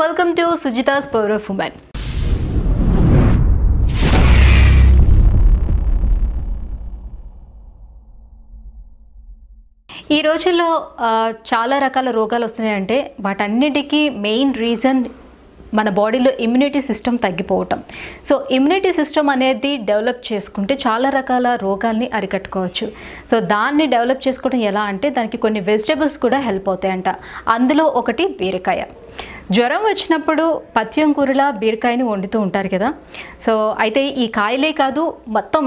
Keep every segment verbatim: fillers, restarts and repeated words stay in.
welcome to Sujita's Power of Women. ఈ రోజుల్లో చాలా రకాల రోగాలు వస్తున్నాయి అంటే వాటన్నిటికీ మెయిన్ రీజన్ మన బాడీలో ఇమ్యూనిటీ సిస్టమ్ తగ్గిపోవటం. సో ఇమ్యూనిటీ సిస్టమ్ అనేది డెవలప్ చేసుకుంటే చాలా రకాల రోగాల్ని అరికట్టుకోవచ్చు. సో దాన్ని డెవలప్ చేసుకోవడం ఎలా అంటే దానికి కొన్ని వెజిటబుల్స్ కూడా హెల్ప్ అవుతాయంట. అందులో ఒకటి బీరకాయ. జ్వరం వచ్చినప్పుడు పత్యం కూరలా బీరకాయని వండుతూ ఉంటారు కదా. సో అయితే ఈ కాయలే కాదు మొత్తం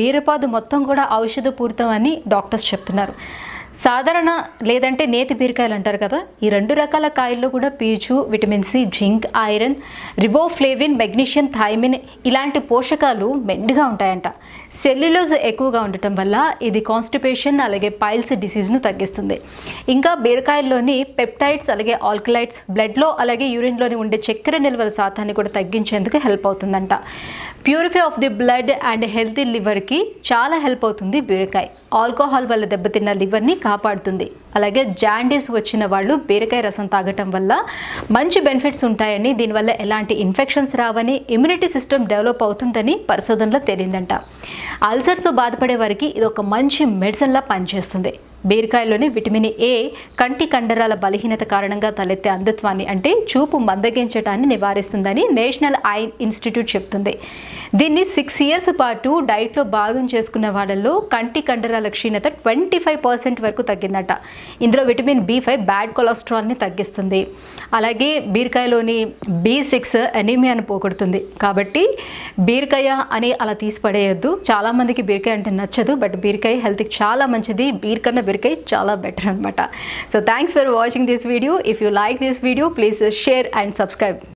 బీరపాదు మొత్తం కూడా ఔషధపూరితం అని డాక్టర్స్ చెప్తున్నారు. సాధారణ లేదంటే నేతి బీరకాయలు అంటారు కదా, ఈ రెండు రకాల కాయల్లో కూడా పీచు, vitamin C, zinc, iron, riboflavin, magnesium, thiamine ఇలాంటి పోషకాలు మెండుగా ఉంటాయంట. సెల్యులోజ్ ఎక్కువగా ఉండటం వల్ల ఇది కాన్స్టిపేషన్ అలాగే పైల్స్ డిసీజ్ను తగ్గిస్తుంది. ఇంకా బీరకాయల్లోని పెప్టైడ్స్ అలాగే ఆల్కలైడ్స్ బ్లడ్లో అలాగే యూరిన్లోని ఉండే చక్కెర నిల్వల శాతాన్ని కూడా తగ్గించేందుకు హెల్ప్ అవుతుందంట. Purify of the blood and healthy లివర్కి చాలా హెల్ప్ అవుతుంది బీరకాయ. ఆల్కహాల్ వల్ల దెబ్బతిన్న లివర్ని కాపాడుతుంది. అలాగే జాండీస్ వచ్చిన వాళ్ళు బీరకాయ రసం తాగటం వల్ల మంచి బెనిఫిట్స్ ఉంటాయని, దీనివల్ల ఎలాంటి ఇన్ఫెక్షన్స్ రావని, ఇమ్యూనిటీ సిస్టమ్ డెవలప్ అవుతుందని పరిశోధనలో తెలియదంట. అల్సర్స్తో బాధపడే వారికి ఇది ఒక మంచి మెడిసిన్లా పనిచేస్తుంది. బీరకాయలోని విటమిన్ ఏ కంటి కండరాల బలహీనత కారణంగా తలెత్తే అంధత్వాన్ని అంటే చూపు మందగించడాన్ని నివారిస్తుందని నేషనల్ ఐ ఇన్స్టిట్యూట్ చెప్తుంది. దీన్ని సిక్స్ ఇయర్స్ పాటు డైట్లో భాగం చేసుకున్న వాళ్ళల్లో కంటి కండరాల క్షీణత ట్వంటీ ఫైవ్ పర్సెంట్ వరకు తగ్గిందట. ఇందులో విటమిన్ బి ఫైవ్ బ్యాడ్ కొలెస్ట్రాల్ని తగ్గిస్తుంది. అలాగే బీరకాయలోని బి సిక్స్ ఎనీమియాను పోగొడుతుంది. కాబట్టి బీరకాయ అని అలా తీసి పడేయద్దు. చాలామందికి బీరకాయ అంటే నచ్చదు, బట్ బీరకాయ హెల్త్కి చాలా మంచిది. బీరకన్న బీరకాయ చాలా బెటర్ అనమాట. So thanks for watching this video. If you like this video please share and subscribe.